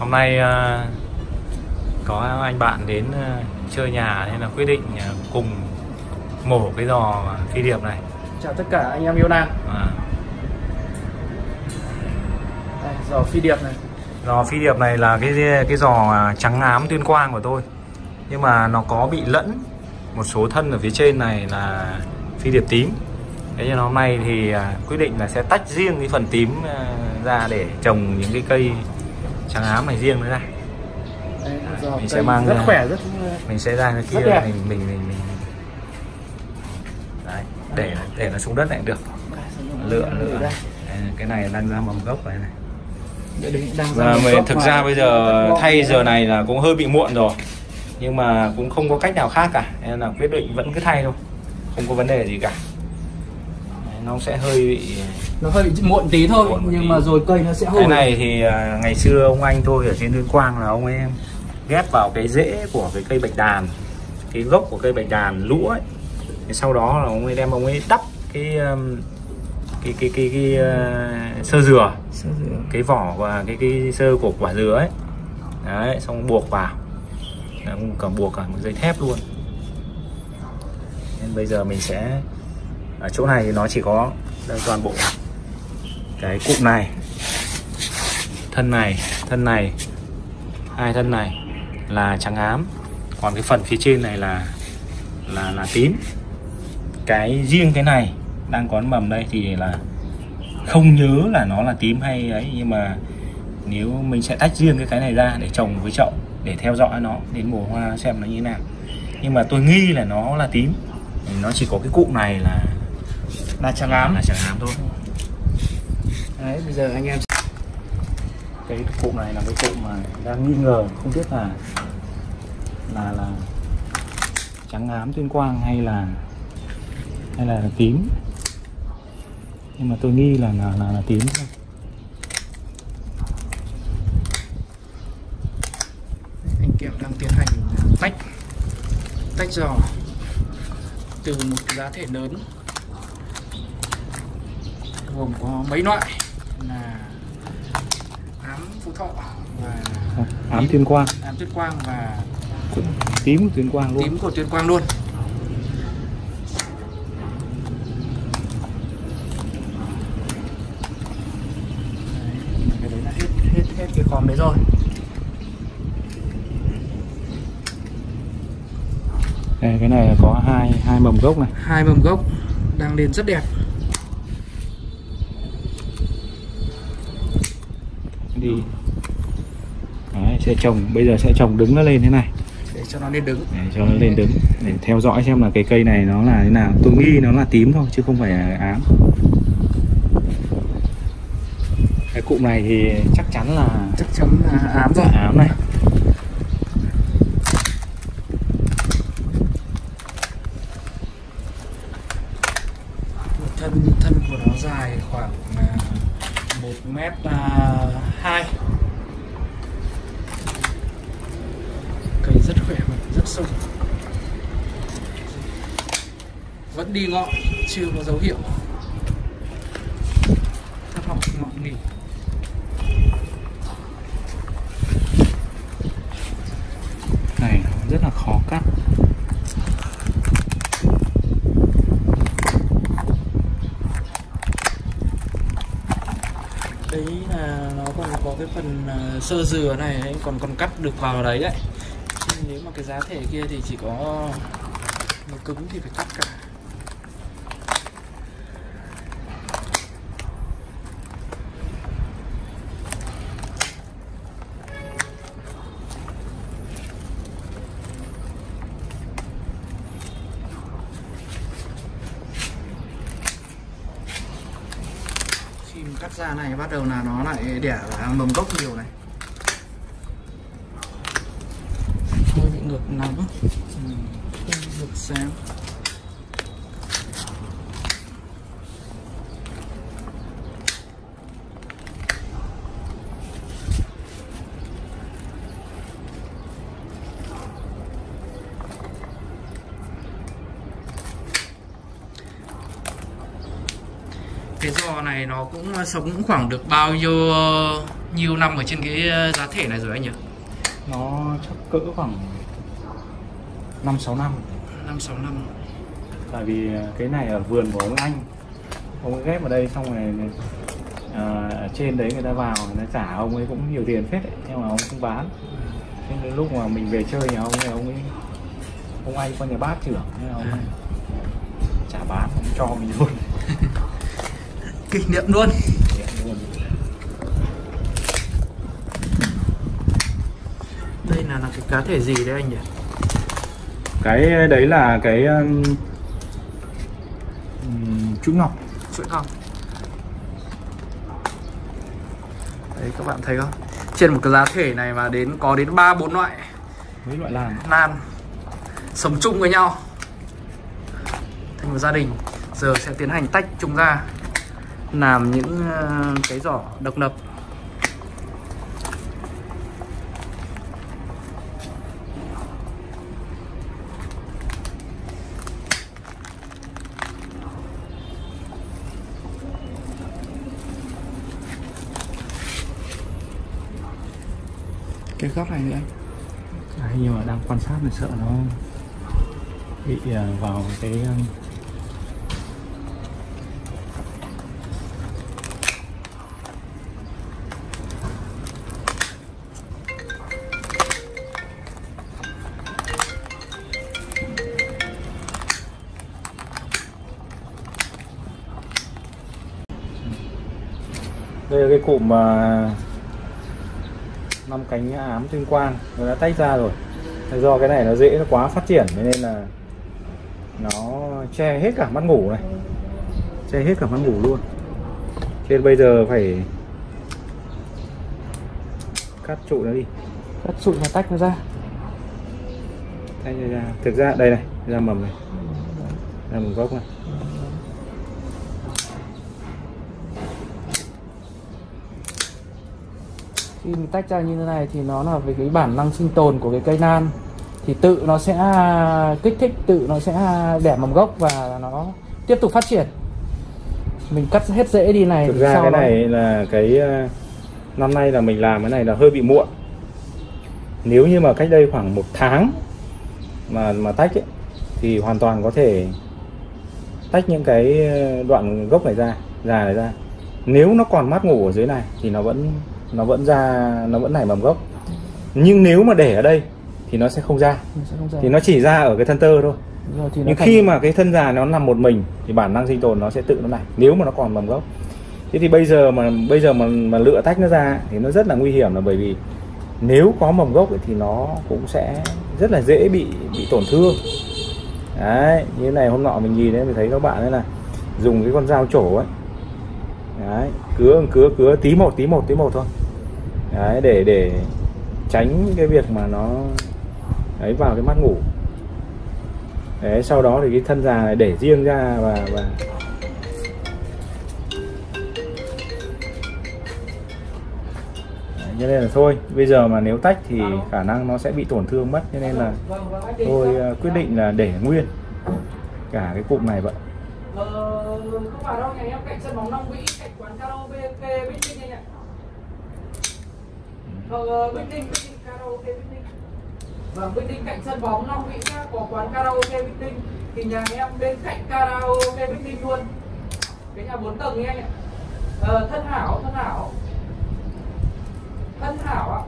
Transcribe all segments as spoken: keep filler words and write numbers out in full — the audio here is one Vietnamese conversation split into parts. Hôm nay uh, có anh bạn đến uh, chơi nhà nên là quyết định uh, cùng mổ cái giò phi điệp này. Chào tất cả anh em yêu Lan. À. Đây, giò phi điệp này. Giò phi điệp này là cái cái giò trắng ám Tuyên Quang của tôi. Nhưng mà nó có bị lẫn một số thân ở phía trên này là phi điệp tím. Thế nên hôm nay thì quyết định là sẽ tách riêng cái phần tím ra để trồng những cái cây trắng ám này riêng nữa ra. Đấy, giò mình sẽ mang rất ra, khỏe rất mình sẽ ra cái kia mình mình mình, mình. Đấy, để để nó xuống đất này được. Lựa lựa cái này đang ra mầm gốc này này. Và mình, thực ra bây giờ thay giờ này là cũng hơi bị muộn rồi, nhưng mà cũng không có cách nào khác cả nên là quyết định vẫn cứ thay thôi, không có vấn đề gì cả. Nó sẽ hơi bị nó hơi bị muộn tí thôi, muộn nhưng tí. Mà rồi cây nó sẽ hồi. Cái này thì ngày xưa ông anh tôi ở trên Tuyên Quang là ông ấy ghép vào cái rễ của cái cây bạch đàn, cái gốc của cây bạch đàn lũa ấy. Thì sau đó là ông ấy đem ông ấy đắp cái cái cái cái, cái, cái uh, sơ dừa, sơ dừa, cái vỏ và cái cái sơ của quả dừa ấy. Đấy, xong buộc vào, cả buộc cả một dây thép luôn. Nên bây giờ mình sẽ ở chỗ này thì nó chỉ có toàn bộ cái cụm này, thân này, thân này, hai thân này là trắng ám, còn cái phần phía trên này là là là tím. Cái riêng cái này đang có mầm đây thì là không nhớ là nó là tím hay ấy, nhưng mà nếu mình sẽ tách riêng cái cái này ra để trồng với chậu để theo dõi nó đến mùa hoa xem nó như thế nào. Nhưng mà tôi nghi là nó là tím, nó chỉ có cái cụm này là là trắng ám, là trắng ám thôi. Đấy, bây giờ anh em cái cụm này là cái cụm mà đang nghi ngờ không biết là là là trắng ám Tuyên Quang hay là hay là, là tím, nhưng mà tôi nghi là là là, là tím thôi. Anh Kiệm đang tiến hành tách tách giò từ một giá thể lớn gồm có mấy loại là ám Phú Thọ và à, ám Tuyên Quang, ám Tuyên Quang và cũng tím của Tuyên Quang luôn, tím của Tuyên Quang luôn. Đấy, cái đấy là hết hết hết cái khóm đấy rồi. Đây, cái này có hai hai mầm gốc này, hai mầm gốc đang lên rất đẹp. Đi đấy, sẽ trồng bây giờ sẽ trồng đứng nó lên thế này để cho nó lên đứng, để cho nó lên đứng để theo dõi xem là cái cây này nó là thế nào. Tôi nghi nó là tím thôi chứ không phải là ám. Cái cụm này thì chắc chắn là chắc chắn là ám rồi, ám này. Thân thân của nó dài khoảng một mét hai. Cây rất khỏe và rất sung, vẫn đi ngọn, chưa có dấu hiệu thấp họng ngọn nghỉ. Này rất là khó cắt. Đấy là nó còn có cái phần uh, sơ dừa này ấy, còn còn cắt được vào đấy đấy. Chứ nếu mà cái giá thể kia thì chỉ có nó cứng thì phải cắt cả. Cắt ra này bắt đầu là nó lại đẻ mầm gốc nhiều này. Thôi bị ngược nắng, ngược sáng. giò này nó cũng sống khoảng được bao nhiêu nhiều năm ở trên cái giá thể này rồi anh nhỉ? Nó chắc cỡ khoảng năm sáu năm. năm sáu năm. Tại vì cái này ở vườn của ông anh, ông ấy ghép vào đây xong rồi à, ở trên đấy người ta vào người ta trả ông ấy cũng nhiều tiền phết ấy, nhưng mà ông không bán. Thế đến lúc mà mình về chơi nhà ông ấy, ông ấy ông anh qua nhà bác trưởng nên ông ấy chả bán, không cho mình luôn. Kỷ niệm luôn. Đây là, là cái cá thể gì đấy anh nhỉ? Cái đấy là cái um, chuỗi ngọc. Chuỗi ngọc. Đấy các bạn thấy không? Trên một cái giá thể này mà đến có đến ba bốn loại. Mấy loại lan? Lan. Sống chung với nhau thành một gia đình. Giờ sẽ tiến hành tách chúng ra làm những cái giỏ độc lập. Cái góc này nữa anh. Đấy, nhưng mà đang quan sát thì sợ nó bị vào cái đây là cái cụm mà năm cánh ám Tuyên Quang nó đã tách ra rồi. Do cái này nó dễ nó quá phát triển nên là nó che hết cả mắt ngủ này, che hết cả mắt ngủ luôn. Thế bây giờ phải cắt trụ nó đi, cắt trụ và tách nó ra. Tách nó ra. Thực ra đây này, ra mầm này, ra mầm gốc này. Khi mình tách ra như thế này thì nó là về cái bản năng sinh tồn của cái cây lan, thì tự nó sẽ kích thích, tự nó sẽ đẻ mầm gốc và nó tiếp tục phát triển. Mình cắt hết rễ đi này. Thực ra sau cái này nó... là cái năm nay là mình làm cái này là hơi bị muộn. Nếu như mà cách đây khoảng một tháng mà mà tách ấy, thì hoàn toàn có thể tách những cái đoạn gốc này ra, già này ra. Nếu nó còn mát ngủ ở dưới này thì nó vẫn nó vẫn ra, nó vẫn nảy mầm gốc. Nhưng nếu mà để ở đây thì nó sẽ không ra, sẽ không ra. Thì nó chỉ ra ở cái thân tơ thôi. Rồi, thì nhưng thành... khi mà cái thân già nó nằm một mình thì bản năng sinh tồn nó sẽ tự nó nảy nếu mà nó còn mầm gốc. Thế thì bây giờ mà bây giờ mà, mà lựa tách nó ra thì nó rất là nguy hiểm, là bởi vì nếu có mầm gốc thì nó cũng sẽ rất là dễ bị bị tổn thương. Đấy, như thế này hôm nọ mình nhìn đấy mình thấy các bạn ấy là dùng cái con dao chổ ấy. Đấy, cứa cứa cứa tí một tí một tí một thôi. Đấy, để để tránh cái việc mà nó ấy vào cái mắt ngủ. Đấy, sau đó thì cái thân già này để riêng ra và và đấy, cho nên là thôi, bây giờ mà nếu tách thì khả năng nó sẽ bị tổn thương mất, cho nên là tôi quyết định là để nguyên cả cái cụm này vậy. Không phải đâu, nhà em cạnh sân bóng Long Vĩ, cạnh quán karaoke Bích Ninh anh ạ. Vâng, Bích Ninh, Bích Ninh, karaoke Bích Ninh. Vâng, Bích Ninh cạnh sân bóng Long Vĩ có quán karaoke Bích Ninh. Thì nhà em bên cạnh karaoke Bích Ninh luôn. Cái nhà bốn tầng ấy anh ạ. Ờ, Thân Hảo, Thân Hảo. Thân Hảo ạ.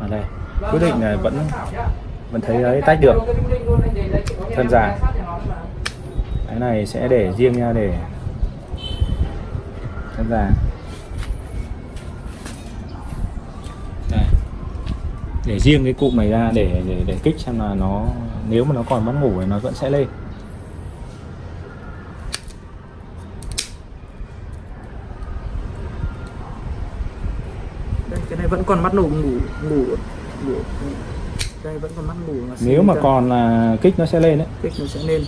À đây, quyết định là vẫn vẫn thấy đấy, tách được. Thân già. Cái này sẽ để riêng nha, để thân già đây. Để riêng cái cụm này ra để, để để kích xem là nó, nếu mà nó còn mất ngủ thì nó vẫn sẽ lên. Đây, cái này vẫn còn mắt ngủ ngủ ngủ, ngủ. Đây vẫn còn mắt ngủ mà. Nếu mà còn là kích nó sẽ lên đấy. Kích nó sẽ lên.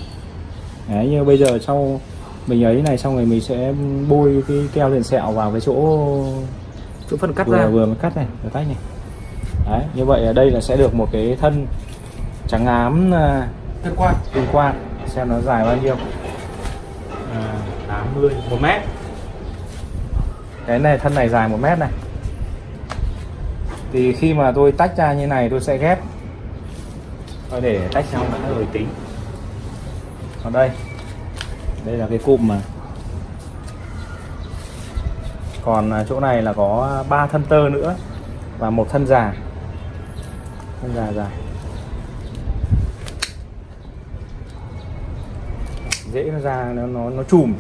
Đấy, như bây giờ sau mình ấy này xong rồi mình sẽ bôi cái keo liền sẹo vào cái chỗ chỗ phần cắt vừa, ra vừa mới cắt này, vừa tách này. Đấy, như vậy ở đây là sẽ được một cái thân trắng ám Tuyên Quang. Tuyên Quang xem nó dài bao nhiêu. À, tám mươi một mét. Cái này thân này dài một mét này. Thì khi mà tôi tách ra như này tôi sẽ ghép. Tôi để tách xong rồi tính. Còn đây, đây là cái cụm mà. Còn chỗ này là có ba thân tơ nữa và một thân già. Thân già dài. Rễ nó ra nó nó nó chùm.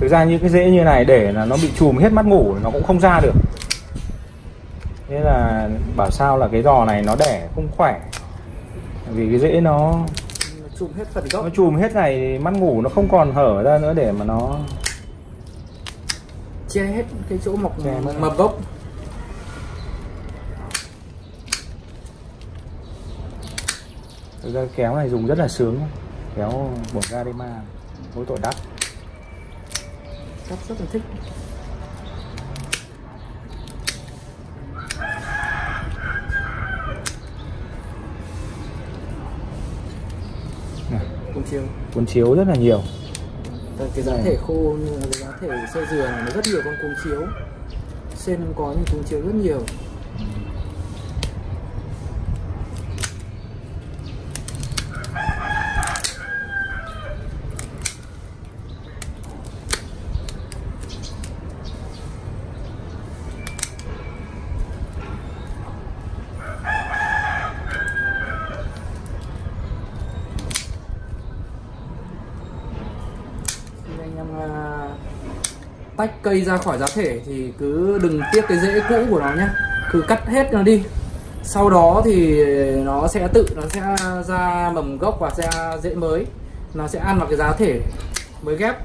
Thực ra những cái rễ như này để là nó bị chùm hết mắt ngủ nó cũng không ra được. Thế là bảo sao là cái giò này nó đẻ không khỏe. Vì cái rễ nó, nó chùm hết phần gốc. Nó chùm hết này mắt ngủ nó không còn hở ra nữa để mà nó che hết cái chỗ mọc mập gốc. Thực ra kéo này dùng rất là sướng. Kéo bổ ra đi mà mỗi tội đắt. Cắt rất là thích. Cuốn chiếu. Cuốn chiếu rất là nhiều. Cái giá thể khô, cái giá thể xe dừa này nó rất nhiều con cuốn chiếu. Sen không có nhưng cuốn chiếu rất nhiều. Tách cây ra khỏi giá thể thì cứ đừng tiếc cái rễ cũ của nó nhé, cứ cắt hết nó đi, sau đó thì nó sẽ tự nó sẽ ra mầm gốc và sẽ rễ mới, nó sẽ ăn vào cái giá thể mới ghép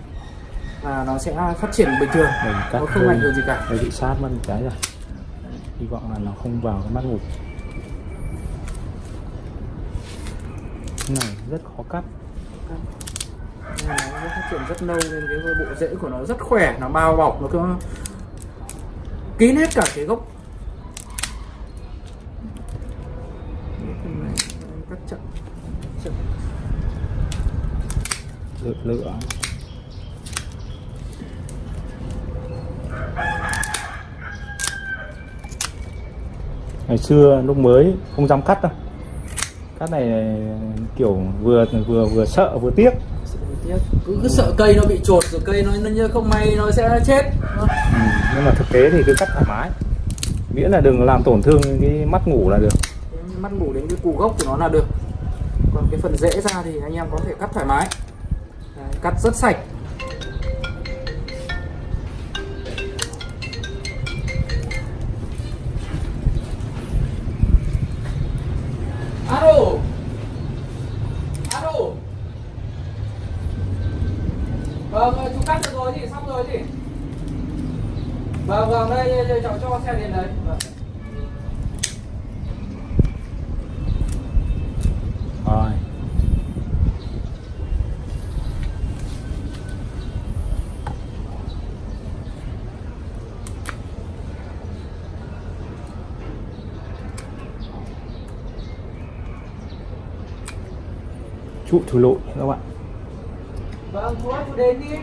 và nó sẽ phát triển bình thường, nó không ảnh hưởng gì cả. Để bị sát mất cái rồi, hy vọng là nó không vào cái mắt ngủ. Cái này rất khó cắt. Nó phát triển rất lâu nên cái bộ rễ của nó rất khỏe, nó bao bọc, nó cứ kín hết cả cái gốc. Cắt chậm, chậm. Lựa, lựa. Ngày xưa lúc mới không dám cắt đâu. Cắt này kiểu vừa vừa vừa sợ vừa tiếc. Cứ, cứ sợ cây nó bị trột rồi cây nó như không may nó sẽ chết. Ừ, nhưng mà thực tế thì cứ cắt thoải mái, nghĩa là đừng làm tổn thương cái mắt ngủ là được, cái mắt ngủ đến cái củ gốc của nó là được. Còn cái phần rễ ra thì anh em có thể cắt thoải mái. Đấy, cắt rất sạch. Alo. Vâng, chú cắt được rồi thì xong rồi thì. Vâng, vâng, đây cháu cho xe đến đấy. Vâng. Rồi. Trụ thủ lội các bạn. Vâng, chú ơi, chú đến đi.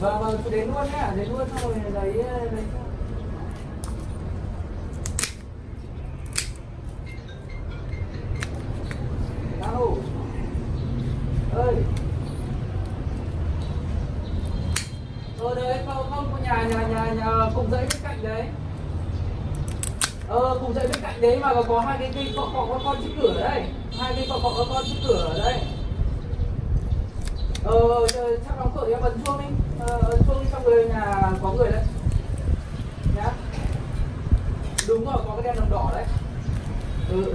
Vâng, vâng, chú đến luôn nhé, đến luôn xong rồi lấy, lấy. Đâu? Ơi. Ờ đấy, không, không, nhà, nhà, nhà, nhà, cùng dãy bên cạnh đấy. Ờ, cùng dãy bên cạnh đấy mà có hai cái cây cọ cọ con con chữ cửa đấy. Hai cái cọ cọ con con chữ cửa ở đây. Ờ, chắc đóng cửa em bật chuông đi. Ờ, chuông trong người nhà có người đấy. Nhá. Đúng rồi, có cái đèn đồng đỏ đấy. Ừ.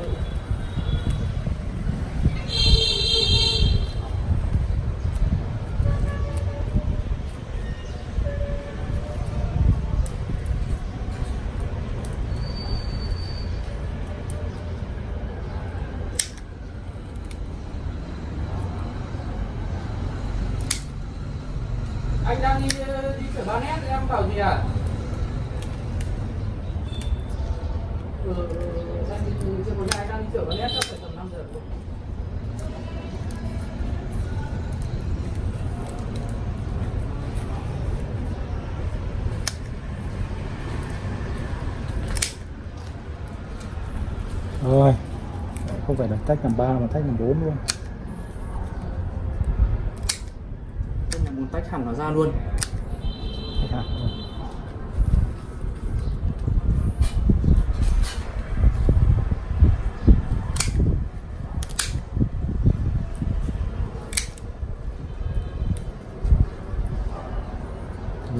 Anh đang đi đi chở ba nét em bảo gì à? Ừ, đang đi chở bốn nét, đang đi chở ba nét chắc phải tầm năm giờ. Rồi, không phải là tách làm ba mà tách làm bốn luôn. Tức là muốn tách hẳn nó ra luôn.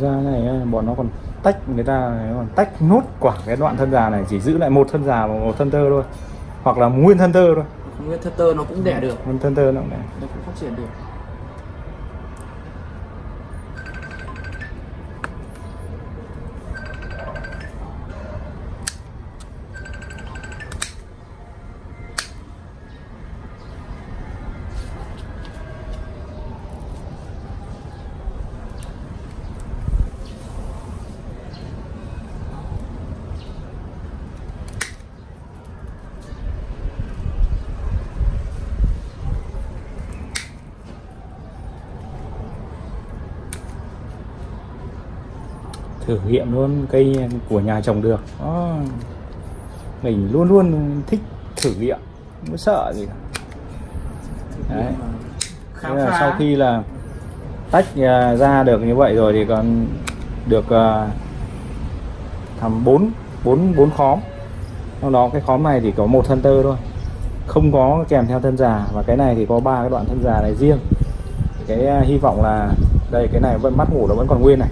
Ra này bọn nó còn tách, người ta còn tách nốt quả cái đoạn thân già này, chỉ giữ lại một thân già và một thân tơ thôi, hoặc là nguyên thân tơ thôi. Nguyên thân tơ nó cũng đẻ được, nguyên thân tơ nó cũng đẻ, nó cũng phát triển được. Thử nghiệm luôn cây của nhà trồng được. Đó. Mình luôn luôn thích thử nghiệm, không sợ gì cả. Đấy. Thế là sau khi là tách ra được như vậy rồi thì còn được làm bốn bốn bốn khóm. Trong đó cái khóm này thì có một thân tơ thôi, không có kèm theo thân già, và cái này thì có ba cái đoạn thân già này riêng. Cái hy vọng là đây, cái này vẫn mắt ngủ nó vẫn còn nguyên này.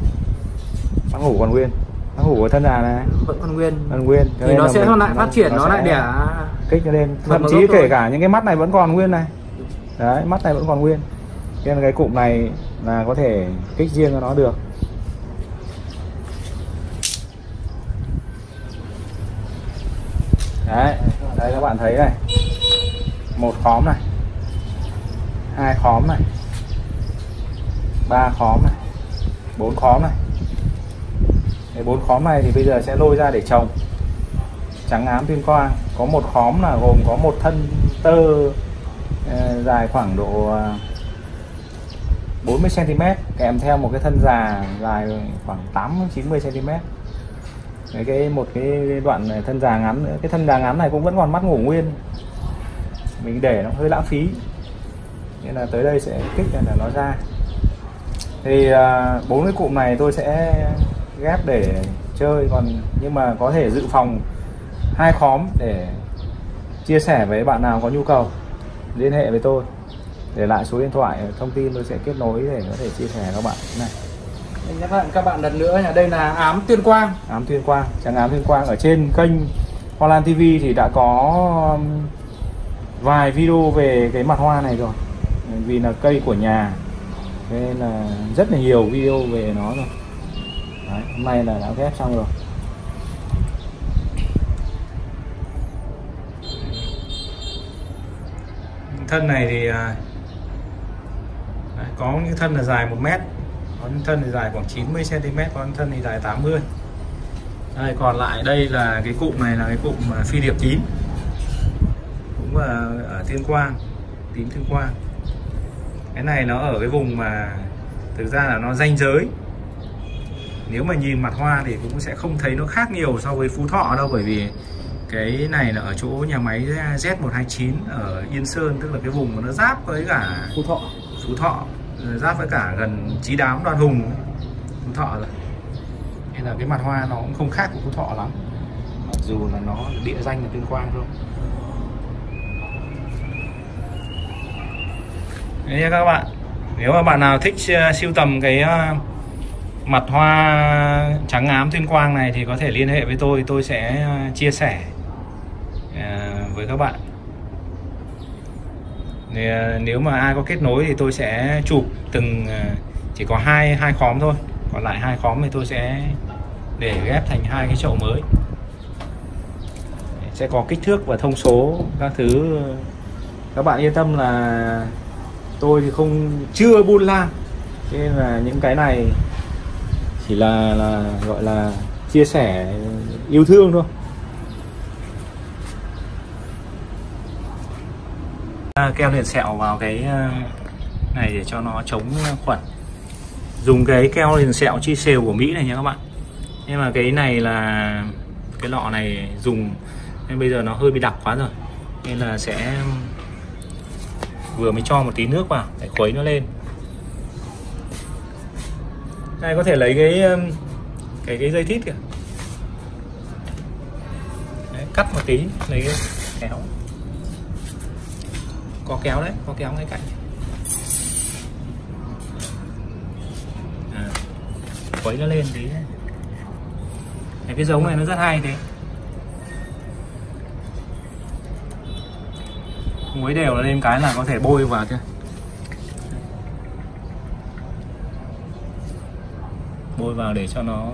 Mắt ngủ còn nguyên, mắt ngủ của thân già này vẫn còn nguyên, còn nguyên. Thì nên nó sẽ mình, lại phát triển, nó, nó lại đẻ kích lên. Thậm chí kể cả những cái mắt này vẫn còn nguyên này. Đấy, mắt này vẫn còn nguyên. Nên cái cụm này là có thể kích riêng cho nó được. Đấy, đây các bạn thấy này, một khóm này, hai khóm này, ba khóm này, bốn khóm này. Bốn khóm này thì bây giờ sẽ lôi ra để trồng trắng ám Tuyên Quang. Có một khóm là gồm có một thân tơ dài khoảng độ bốn mươi xen ti mét, kèm theo một cái thân già dài khoảng tám đến chín mươi xen ti mét. Cái một cái đoạn này, thân già ngắn nữa. Cái thân già ngắn này cũng vẫn còn mắt ngủ nguyên, mình để nó hơi lãng phí, nên là tới đây sẽ kích là nó ra. Thì bốn cái cụm này tôi sẽ ghép để chơi, còn nhưng mà có thể dự phòng hai khóm để chia sẻ với bạn nào có nhu cầu. Liên hệ với tôi, để lại số điện thoại, thông tin tôi sẽ kết nối để có thể chia sẻ các bạn này. Các bạn các bạn lần nữa, đây là ám Tuyên Quang, ám Tuyên Quang, trắng ám Tuyên Quang. Ở trên kênh HOALAN ti vi thì đã có vài video về cái mặt hoa này rồi, vì là cây của nhà nên là rất là nhiều video về nó rồi. Đấy, hôm nay là đã ghép xong rồi. Thân này thì đấy, có những thân là dài một mét, có những thân thì dài khoảng chín mươi xen ti mét, có những thân thì dài tám mươi. Đây, còn lại đây là cái cụm này là cái cụm phi điệp tím, cũng là ở Tuyên Quang, tím Tuyên Quang. Cái này nó ở cái vùng mà thực ra là nó ranh giới. Nếu mà nhìn mặt hoa thì cũng sẽ không thấy nó khác nhiều so với Phú Thọ đâu, bởi vì cái này là ở chỗ nhà máy Z một hai chín ở Yên Sơn, tức là cái vùng mà nó giáp với cả Phú Thọ, Phú Thọ giáp với cả gần Chí Đám, Đoan Hùng, Phú Thọ rồi. Nên là cái mặt hoa nó cũng không khác của Phú Thọ lắm, mặc dù là nó địa danh là Tuyên Quang thôi. Đấy nha các bạn, nếu mà bạn nào thích sưu tầm cái mặt hoa trắng ám Tuyên Quang này thì có thể liên hệ với tôi, tôi sẽ chia sẻ với các bạn. Nếu mà ai có kết nối thì tôi sẽ chụp từng, chỉ có hai hai khóm thôi, còn lại hai khóm thì tôi sẽ để ghép thành hai cái chậu mới, sẽ có kích thước và thông số các thứ. Các bạn yên tâm là tôi thì không chưa buôn lan, nên là những cái này chỉ là, là gọi là chia sẻ yêu thương thôi. Keo liền sẹo vào cái này để cho nó chống khuẩn. Dùng cái keo liền sẹo chi sèo của Mỹ này nha các bạn. Nhưng mà cái này là cái lọ này dùng nên bây giờ nó hơi bị đặc quá rồi, nên là sẽ vừa mới cho một tí nước vào để khuấy nó lên. Này có thể lấy cái cái cái dây thít kìa. Đấy, cắt một tí, lấy cái kéo, có kéo đấy, có kéo ngay cạnh. À, khuấy nó lên tí. Đấy, cái giống này nó rất hay thế. Muối đều lên cái là có thể bôi vào chứ. Bôi vào để cho nó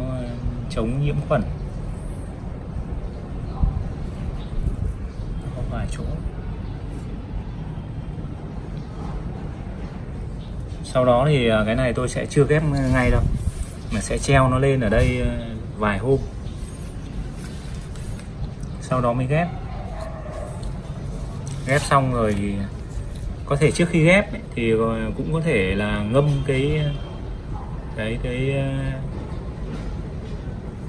chống nhiễm khuẩn. Có vài chỗ. Sau đó thì cái này tôi sẽ chưa ghép ngay đâu, mà sẽ treo nó lên ở đây vài hôm, sau đó mới ghép. Ghép xong rồi thì có thể trước khi ghép ấy, thì cũng có thể là ngâm cái cái cái uh,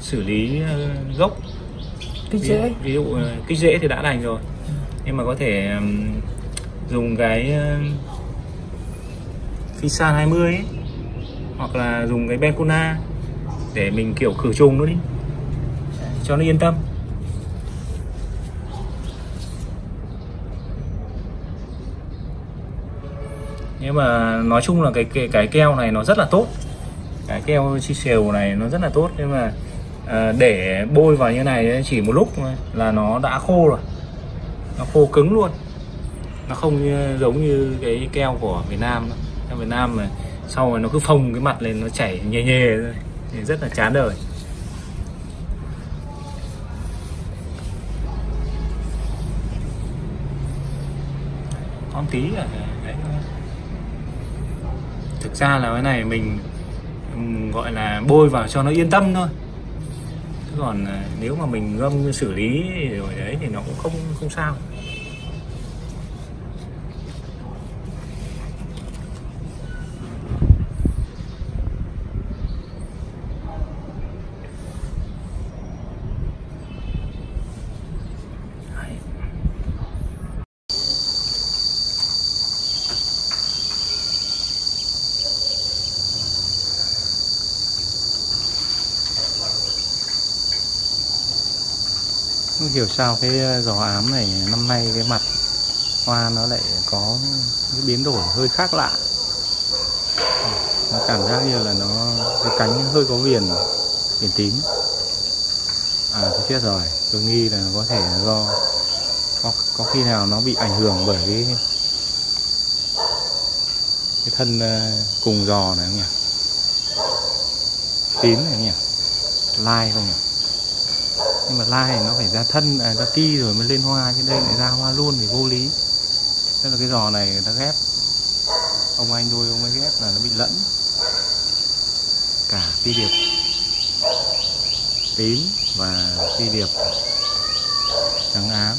xử lý uh, gốc kích rễ, ví dụ uh, kích rễ thì đã đành rồi, nhưng mà có thể um, dùng cái uh, Fisan hai mươi ấy, hoặc là dùng cái Bencona để mình kiểu khử trùng nó đi cho nó yên tâm. Nhưng mà nói chung là cái cái, cái keo này nó rất là tốt, cái keo chi xèo này nó rất là tốt, nhưng mà à, để bôi vào như này chỉ một lúc là nó đã khô rồi, nó khô cứng luôn, nó không như, giống như cái keo của Việt Nam. Ở Việt Nam mà sau rồi nó cứ phồng cái mặt lên, nó chảy nhè nhè thôi, rất là chán đời. Con tí à. Thực ra là cái này mình gọi là bôi vào cho nó yên tâm thôi. Chứ còn nếu mà mình ngâm xử lý rồi đấy thì nó cũng không không sao. Không hiểu sao cái giò ám này năm nay cái mặt hoa nó lại có cái biến đổi hơi khác lạ. Nó cảm giác như là nó cái cánh hơi có viền viền tím. À tôi biết rồi, tôi nghi là có thể là do có, có khi nào nó bị ảnh hưởng bởi cái cái thân cùng giò này không nhỉ? Tím này không nhỉ? Lai không nhỉ? Nhưng mà lai này nó phải ra thân, à, ra ti rồi mới lên hoa, chứ đây lại ra hoa luôn thì vô lý. Tức là cái giò này người ta ghép, ông anh nuôi ông ấy ghép là nó bị lẫn cả ti điệp tím và ti điệp trắng ám.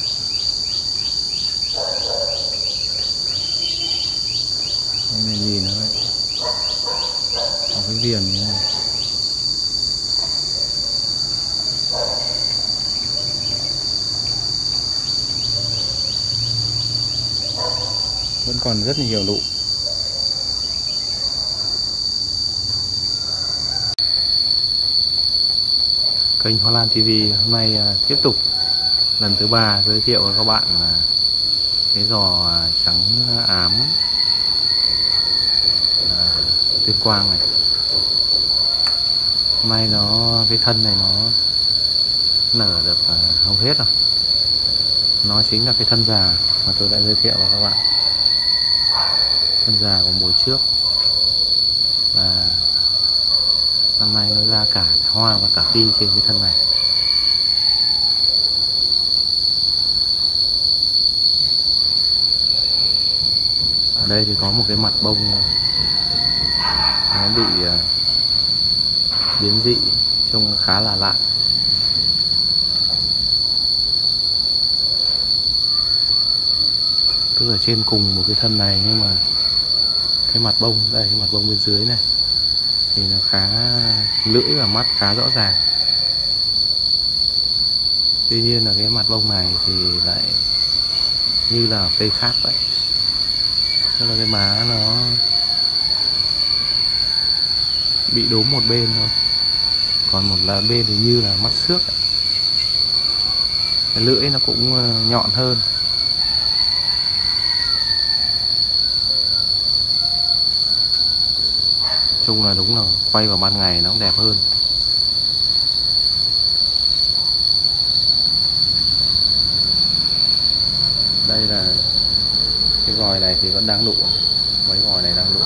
Nên nhìn nó vậy, có cái viền như này. Vẫn còn rất nhiều nụ. Kênh HOALAN ti vi hôm nay tiếp tục lần thứ ba giới thiệu với các bạn cái giò trắng ám à, Tuyên Quang này. Hôm nay nó cái thân này nó nở được hầu hết rồi. Nó chính là cái thân già mà tôi đã giới thiệu với các bạn. Thân già của mùa trước, và năm nay nó ra cả hoa và cả ti trên cái thân này. Ở đây thì có một cái mặt bông nó bị uh, biến dị, trông khá là lạ. Tức là trên cùng một cái thân này, nhưng mà cái mặt bông, đây cái mặt bông bên dưới này thì nó khá, lưỡi và mắt khá rõ ràng. Tuy nhiên là cái mặt bông này thì lại như là cây khác vậy. Tức là cái má nó bị đốm một bên thôi, còn một là bên thì như là mắt xước. Cái lưỡi nó cũng nhọn hơn. Chung là đúng là quay vào ban ngày nó cũng đẹp hơn. Đây là cái gòi này thì vẫn đang nụ, mấy gòi này đang nụ.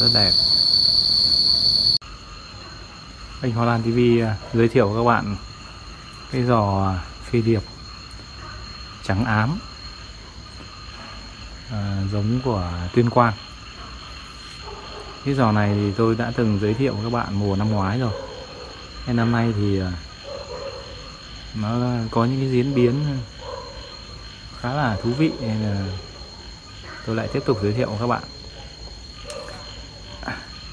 Rất đẹp. Kênh HOALAN ti vi giới thiệu các bạn cái giò phi điệp trắng ám à, giống của Tuyên Quang. Cái giò này thì tôi đã từng giới thiệu các bạn mùa năm ngoái rồi. Nên năm nay thì nó có những cái diễn biến khá là thú vị nên là tôi lại tiếp tục giới thiệu các bạn.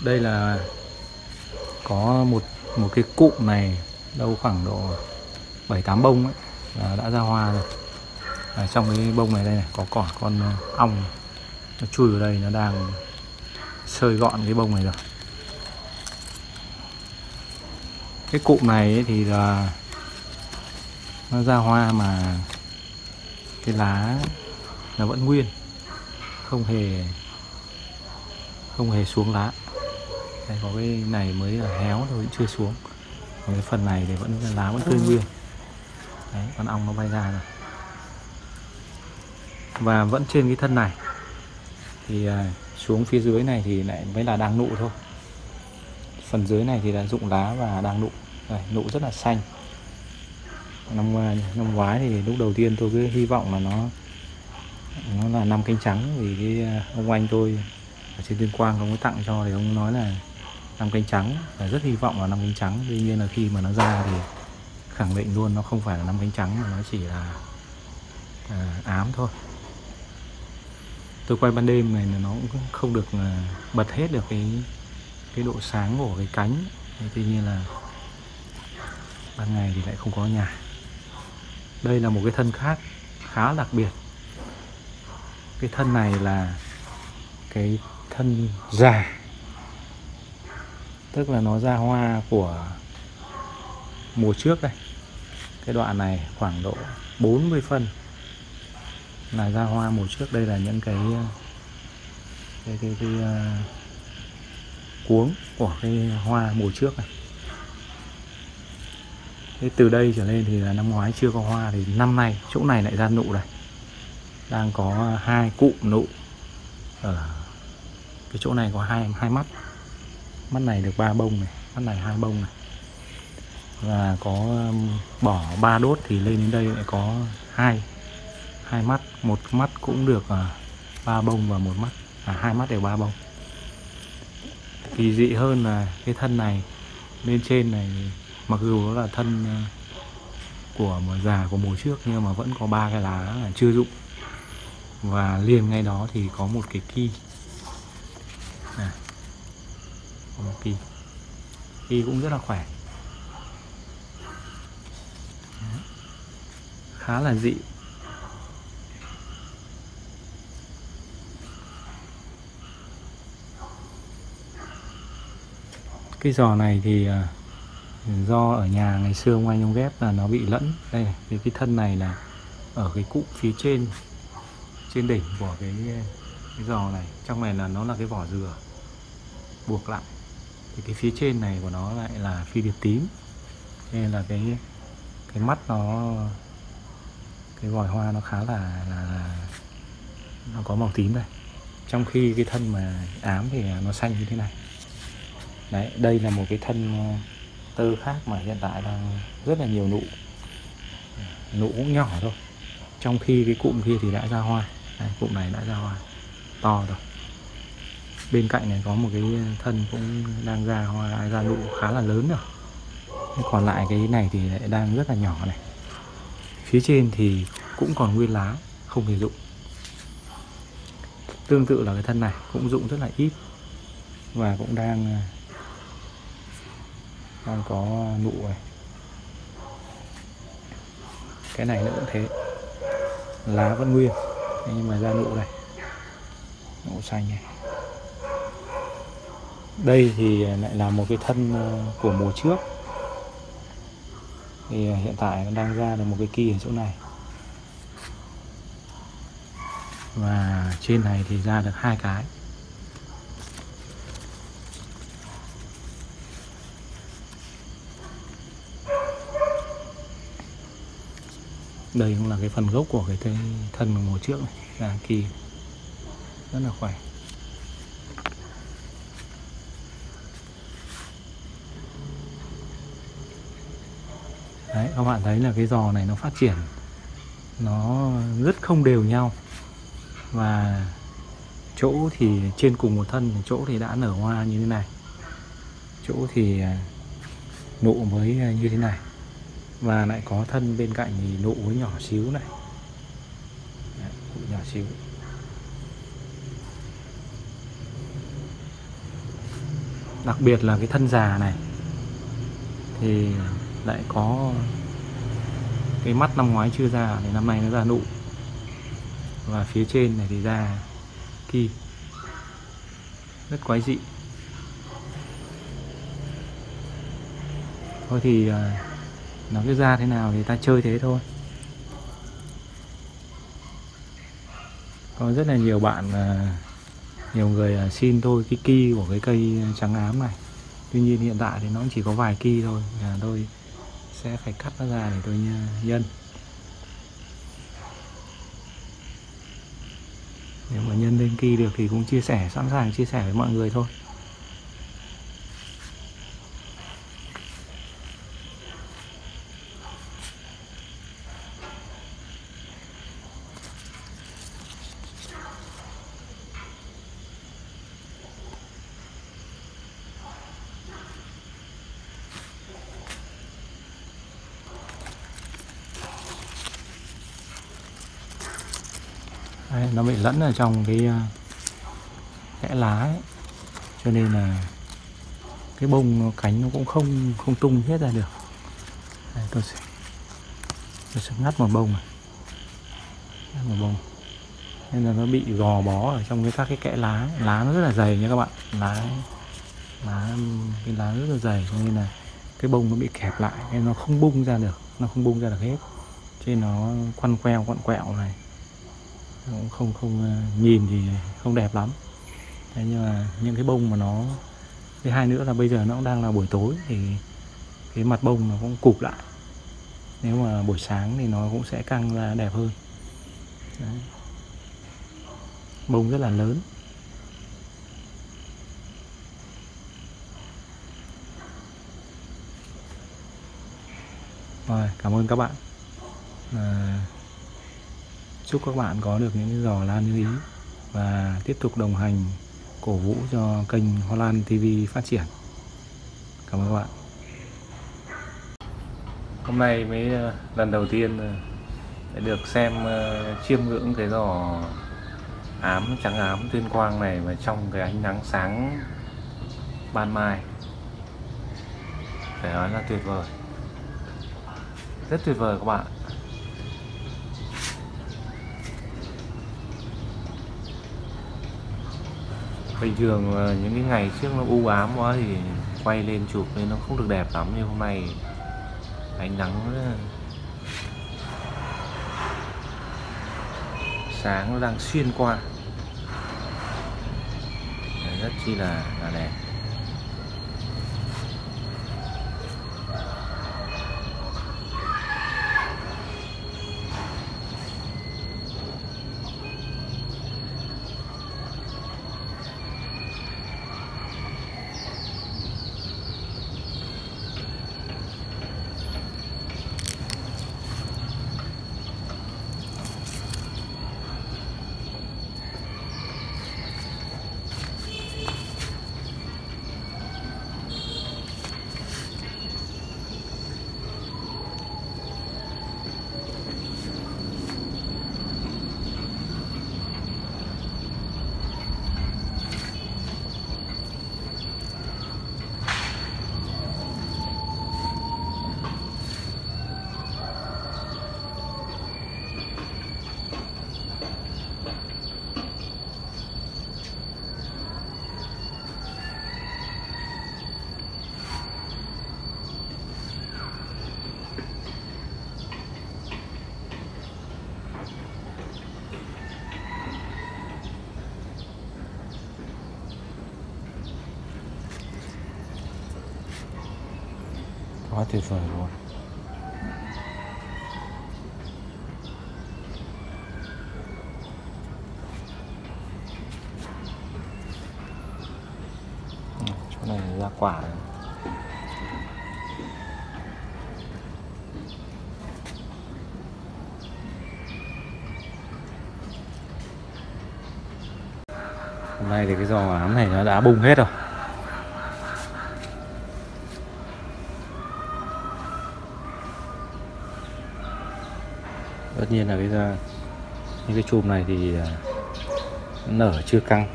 Đây là có một một cái cụm này đâu khoảng độ bảy tám bông ấy, là đã ra hoa rồi. À, trong cái bông này đây này có cỏ con ong nó chui vào đây, nó đang sơi gọn cái bông này rồi. Cái cụm này ấy thì là nó ra hoa mà cái lá nó vẫn nguyên, không hề không hề xuống lá. Đây, có cái này mới là héo thôi, vẫn chưa xuống. Còn cái phần này thì vẫn lá vẫn tươi nguyên. Đấy, con ong nó bay ra rồi. Và vẫn trên cái thân này thì xuống phía dưới này thì lại mới là đang nụ thôi. Phần dưới này thì là rụng lá và đang nụ. Đây, nụ rất là xanh. Năm năm ngoái thì lúc đầu tiên tôi cứ hy vọng là nó nó là năm cánh trắng, vì cái ông anh tôi ở trên Tuyên Quang ông ấy tặng cho thì ông nói là năm cánh trắng, và rất hy vọng là năm cánh trắng. Tuy nhiên là khi mà nó ra thì khẳng định luôn nó không phải là năm cánh trắng mà nó chỉ là à, ám thôi. Tôi quay ban đêm này nó cũng không được bật hết được cái cái độ sáng của cái cánh. Thế tuy nhiên là ban ngày thì lại không có nhà. Đây là một cái thân khác khá đặc biệt. Cái thân này là cái thân già, tức là nó ra hoa của mùa trước đây. Cái đoạn này khoảng độ bốn mươi phân là ra hoa mùa trước. Đây là những cái cái, cái, cái uh, cuống của cái hoa mùa trước này. Thế từ đây trở lên thì là năm ngoái chưa có hoa, thì năm nay chỗ này lại ra nụ này. Đang có hai cụm nụ ở cái chỗ này, có hai hai mắt. Mắt này được ba bông này, mắt này hai bông này. Và có bỏ ba đốt thì lên đến đây lại có hai hai mắt, một mắt cũng được ba bông và một mắt, à hai mắt đều ba bông. Kỳ dị hơn là cái thân này bên trên này, mặc dù nó là thân của mùa già của mùa trước nhưng mà vẫn có ba cái lá là chưa rụng. Và liền ngay đó thì có một cái ki. Này, có một ki. Ki cũng rất là khỏe. Đấy, khá là dị. Cái giò này thì do ở nhà ngày xưa ngoài nhông ghép là nó bị lẫn. Đây này, thì cái thân này là ở cái cụm phía trên, trên đỉnh của cái, cái giò này. Trong này là nó là cái vỏ dừa buộc lại, thì cái phía trên này của nó lại là phi điệp tím, nên là cái cái mắt nó, cái vòi hoa nó khá là, là, là nó có màu tím này, trong khi cái thân mà ám thì nó xanh như thế này. Đấy, đây là một cái thân tơ khác mà hiện tại đang rất là nhiều nụ. nụ cũng nhỏ thôi, trong khi cái cụm kia thì đã ra hoa. Đấy, cụm này đã ra hoa to rồi. Bên cạnh này có một cái thân cũng đang ra hoa, ra nụ khá là lớn rồi. Còn lại cái này thì lại đang rất là nhỏ này. Phía trên thì cũng còn nguyên lá, không hề rụng. Tương tự là cái thân này cũng rụng rất là ít và cũng đang đang có nụ này. Cái này nó cũng thế, lá vẫn nguyên nhưng mà ra nụ này, nụ xanh này. Đây thì lại là một cái thân của mùa trước, thì hiện tại nó đang ra được một cái kỳ ở chỗ này, và trên này thì ra được hai cái. Đây cũng là cái phần gốc của cái thân, thân mùa trước này, là kỳ rất là khỏe. Đấy, các bạn thấy là cái giò này nó phát triển nó rất không đều nhau, và chỗ thì trên cùng một thân, chỗ thì đã nở hoa như thế này, chỗ thì nụ mới như thế này, và lại có thân bên cạnh thì nụ mới nhỏ xíu này. Đấy, nụ nhỏ xíu. Đặc biệt là cái thân già này thì lại có cái mắt năm ngoái chưa ra, thì năm nay nó ra nụ, và phía trên này thì ra kỳ, rất quái dị. Thôi thì nó cứ ra thế nào thì ta chơi thế thôi. Có rất là nhiều bạn, nhiều người xin tôi cái ki của cái cây trắng ám này. Tuy nhiên hiện tại thì nó chỉ có vài ki thôi, là tôi sẽ phải cắt nó ra để tôi nhân. Nếu mà nhân lên ki được thì cũng chia sẻ, sẵn sàng chia sẻ với mọi người thôi. Đấy, nó bị lẫn ở trong cái kẽ lá ấy, cho nên là cái bông nó, cánh nó cũng không không tung hết ra được. Đấy, tôi sẽ tôi sẽ ngắt một bông này, ngắt một bông, nên là nó bị gò bó ở trong cái các cái kẽ lá. Lá nó rất là dày nha các bạn, lá lá cái lá rất là dày, cho nên là cái bông nó bị kẹp lại nên nó không bung ra được, nó không bung ra được hết, cho nên nó quăn queo quặn quẹo này. Cũng không không nhìn thì không đẹp lắm. Thế nhưng mà những cái bông mà nó, cái hai nữa là bây giờ nó cũng đang là buổi tối thì cái mặt bông nó cũng cụp lại. Nếu mà buổi sáng thì nó cũng sẽ căng ra đẹp hơn. Đấy. Bông rất là lớn. Rồi, cảm ơn các bạn. À... Chúc các bạn có được những giò lan như ý và tiếp tục đồng hành cổ vũ cho kênh HOALAN ti vi phát triển. Cảm ơn các bạn. Hôm nay mới lần đầu tiên được xem chiêm ngưỡng cái giò ám, trắng ám Tuyên Quang này mà trong cái ánh nắng sáng ban mai. Phải nói là tuyệt vời. Rất tuyệt vời các bạn. Bình thường những cái ngày trước nó u ám quá thì quay lên chụp nên nó không được đẹp lắm, nhưng hôm nay ánh nắng sáng nó đang xuyên qua rất chi là, là đẹp. quá tuyệt vời luôn. Chỗ này ra quả này. Hôm nay thì cái giò ám này nó đã bung hết rồi. Tất nhiên là cái ra những cái chùm này thì nở chưa căng.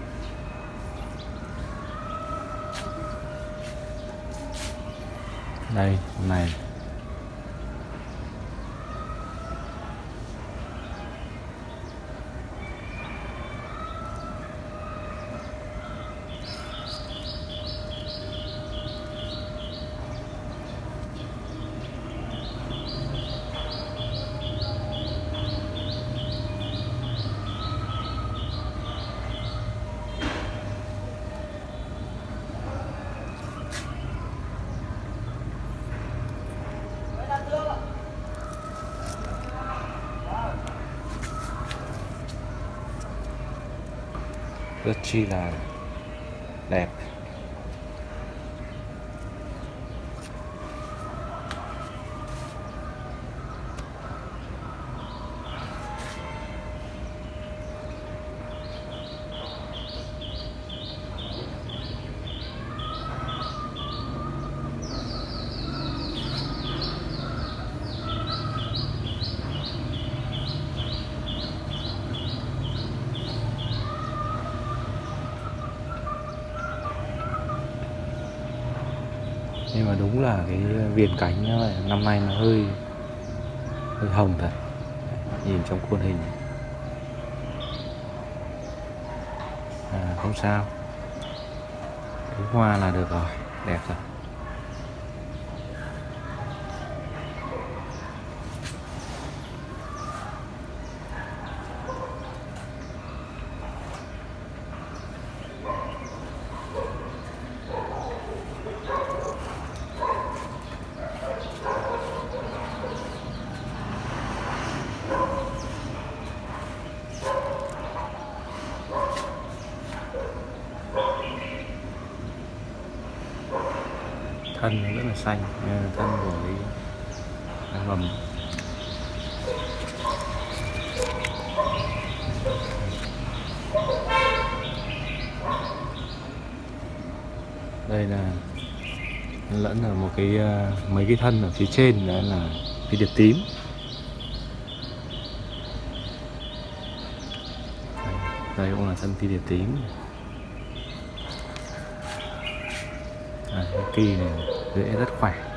Đây, hôm nay rất chi là đẹp. Nhưng mà đúng là cái viền cánh nó năm nay nó hơi hơi hồng thật. Nhìn trong khuôn hình à, không sao, cái hoa là được rồi, đẹp rồi. Thân nó rất là xanh, thân của cái ám mầm. Đây là lẫn ở một cái mấy cái thân ở phía trên đó là cái điệp tím. Đây cũng là thân phi điệp tím. À, cái kỳ này dễ rất khỏe.